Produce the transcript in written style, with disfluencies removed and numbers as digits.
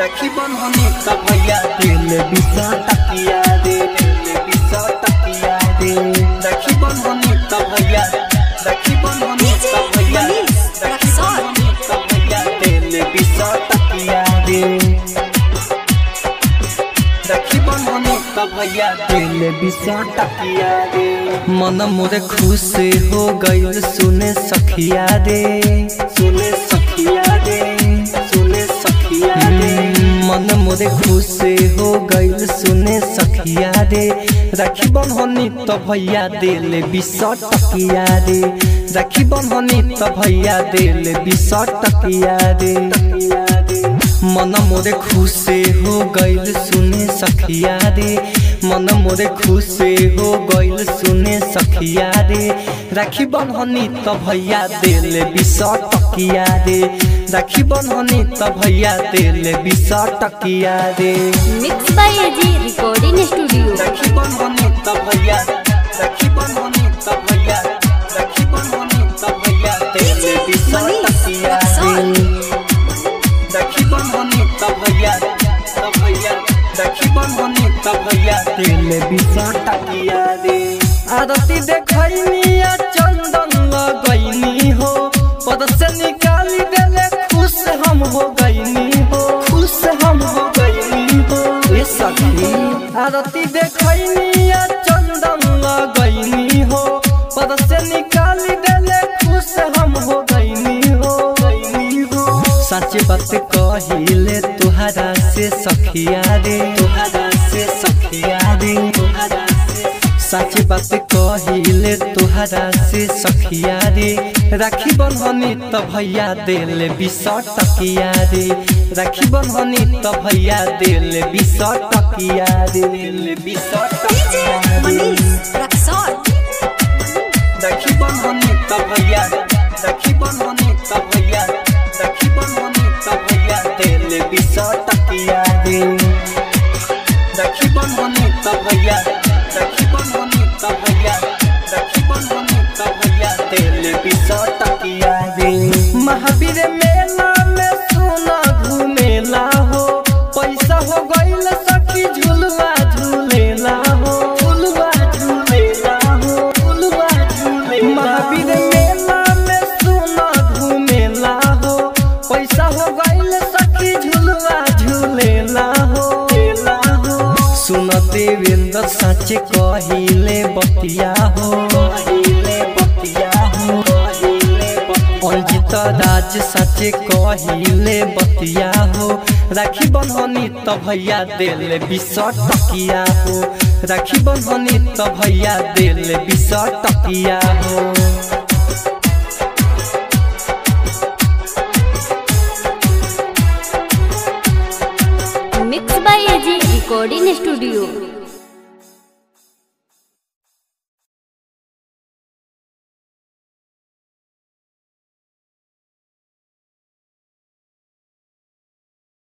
राखी बंधनी ता भैया देले 20 तकिया दे, देले 20 तकिया दे। राखी बंधनी ता भैया, राखी बंधनी ता भैया, राखी बंधनी ता भैया देले 20 तकिया दे। राखी बंधनी ता भैया देले 20 तकिया दे। मन मोरे खुश हो गइल सुने सखिया दे, सुने सखिया दे, सुने सखिया दे। मन मोरे खुश हो गइल सुने सखिया दे। राखी बंधनी ता भैया देले 20 तकिया दे। राखी बंधनी ता भैया देले 20 तकिया दे। मन मोरे खुश हो गइल सुने सखिया दे। मन मोरे खुश हो गइल सुने सखिया दे। राखी बंधनी ता भैया देले 20 तकिया दे। राखी बंधनी ता भैया देले 20 तकिया दे। Mix by AG recording studio. राखी बंधनी ता भैया, राखी बंधनी ता भैया, राखी बंधनी ता भैया देले 20 तकिया दे। राखी बंधनी ता भैया, ता भैया, राखी बंधनी ता भैया देले 20 तकिया दे। आरती देखैनी आ चंदन लगैनी हो, पद से निकाली देले खुश हम हो गइनी हो, खुश हम हो गइनी हो। ए सखी आरती देखैनी आ चंदन लगैनी हो, पद से निकाली देले खुश हम हो गइनी हो, गइनी हो। सच बात कहिले तुहरा से सखिया रे, तुहरा से सखिया रे, तुहरा से। सच बात कहिले तुहरा से सखिया रे। राखी बंधनी ता भैया देले 20 तकिया रे। राखी बंधनी ता भैया देले 20 तकिया रे, देले 20 तकिया रे। राखी बंधनी ता भैया, राखी बंधनी ता भैया, राखी बंधनी ता भैया देले 20 तकिया रे। राखी बंधनी ता भैया, राखी बंधनी ता भैया, राखी बंधनी ता भैया देले 20 तकिया दे। महावीर मेला में सोना घुमेला हो, पैसा हो गइल सखी झुलवा झुलेला हो, झुलवा झुलेला हो, झुलवा झुले। महावीर मेला में सोना घुमेला हो, पैसा हो गइल सखी झुलवा झुलेला हो। सुन देवेंद्र सच कहिले बतिया हो, कहिले बतिया हो, कहिले बतिया। अंजित राज सच कहिले बतिया हो। राखी बंधनी ता भैया देले 20 तकिया हो। राखी बंधनी ता भैया देले 20 तकिया हो। Mix by AG recording studio.